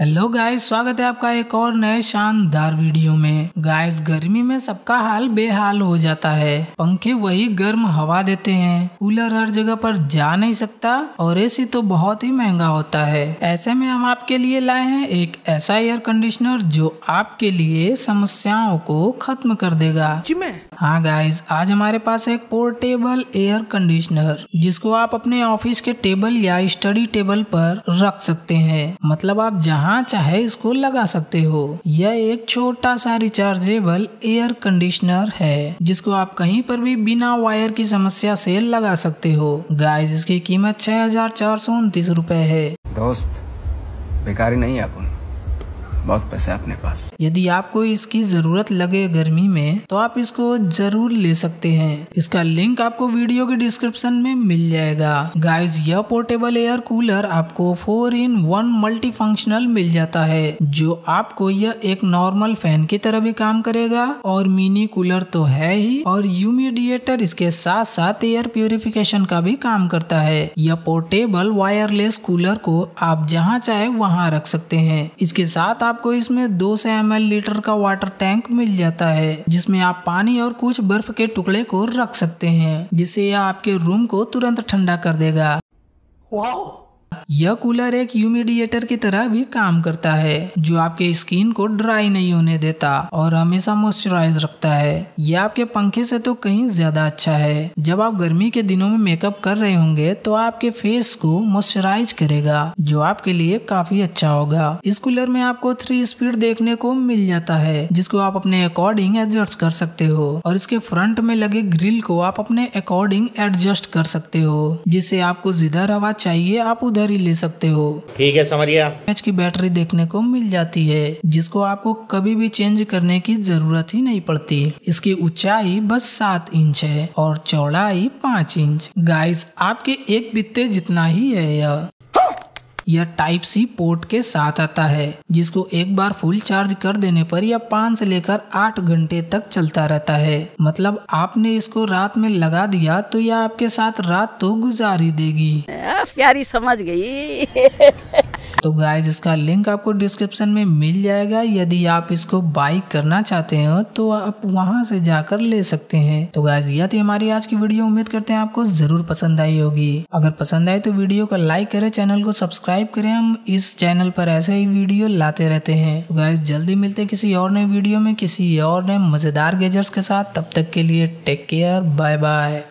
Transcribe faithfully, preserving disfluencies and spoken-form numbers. Hello guys, स्वागत है आपका एक और नए शानदार वीडियो में। गाइस, गर्मी में सबका हाल बेहाल हो जाता है। पंखे वही गर्म हवा देते हैं, कूलर हर जगह पर जा नहीं सकता और एसी तो बहुत ही महंगा होता है। ऐसे में हम आपके लिए लाए हैं एक ऐसा एयर कंडीशनर जो आपके लिए समस्याओं को खत्म कर देगा। जी मैं हाँ गाइस, आज हमारे पास एक पोर्टेबल एयर कंडीशनर जिसको आप अपने ऑफिस के टेबल या स्टडी टेबल पर रख सकते हैं। मतलब आप जहाँ चाहे इसको लगा सकते हो। यह एक छोटा सा रिचार्जेबल एयर कंडीशनर है जिसको आप कहीं पर भी बिना वायर की समस्या से लगा सकते हो। गाइस, इसकी कीमत छह हजार चार सौ उनतीस रूपए है। दोस्त, बेकारी नहीं है, बहुत पैसे अपने पास। यदि आपको इसकी जरूरत लगे गर्मी में तो आप इसको जरूर ले सकते हैं। इसका लिंक आपको वीडियो के डिस्क्रिप्शन में मिल जाएगा। गाइस, यह पोर्टेबल एयर कूलर आपको four in one multi functional मिल जाता है, जो आपको यह एक नॉर्मल फैन की तरह भी काम करेगा और मिनी कूलर तो है ही, और ह्यूमिडिएटर इसके साथ साथ एयर प्यूरिफिकेशन का भी काम करता है। यह पोर्टेबल वायरलेस कूलर को आप जहाँ चाहे वहाँ रख सकते हैं। इसके साथ आपको इसमें दो सौ एम एल लीटर का वाटर टैंक मिल जाता है जिसमें आप पानी और कुछ बर्फ के टुकड़े को रख सकते हैं, जिससे यह आपके रूम को तुरंत ठंडा कर देगा। वाओ! यह कूलर एक ह्यूमिडिएटर की तरह भी काम करता है जो आपके स्किन को ड्राई नहीं होने देता और हमेशा मॉइस्चराइज रखता है। यह आपके पंखे से तो कहीं ज्यादा अच्छा है। जब आप गर्मी के दिनों में मेकअप कर रहे होंगे तो आपके फेस को मॉइस्चराइज करेगा, जो आपके लिए काफी अच्छा होगा। इस कूलर में आपको थ्री स्पीड देखने को मिल जाता है जिसको आप अपने अकॉर्डिंग एडजस्ट कर सकते हो, और इसके फ्रंट में लगे ग्रिल को आप अपने अकॉर्डिंग एडजस्ट कर सकते हो। जिसे आपको जिधर हवा चाहिए आप उधर ले सकते हो। ठीक है, समझ गया। एच की बैटरी देखने को मिल जाती है जिसको आपको कभी भी चेंज करने की जरूरत ही नहीं पड़ती। इसकी ऊंचाई बस सात इंच है और चौड़ाई पाँच इंच। गाइस, आपके एक बित्ते जितना ही है। यह यह टाइप सी पोर्ट के साथ आता है जिसको एक बार फुल चार्ज कर देने पर यह पाँच से लेकर आठ घंटे तक चलता रहता है। मतलब आपने इसको रात में लगा दिया तो यह आपके साथ रात तो गुजार ही देगी। प्यारी समझ गई। तो गाइज, इसका लिंक आपको डिस्क्रिप्शन में मिल जाएगा। यदि आप इसको बाई करना चाहते हो तो आप वहां से जाकर ले सकते हैं। तो गाइज, यह थी हमारी आज की वीडियो। उम्मीद करते हैं आपको जरूर पसंद आई होगी। अगर पसंद आए तो वीडियो को लाइक करें, चैनल को सब्सक्राइब करें। हम इस चैनल पर ऐसे ही वीडियो लाते रहते हैं। तो गाइज, जल्दी मिलते हैं किसी और नए वीडियो में किसी और नए मजेदार गैजेट्स के साथ। तब तक के लिए टेक केयर, बाय बाय।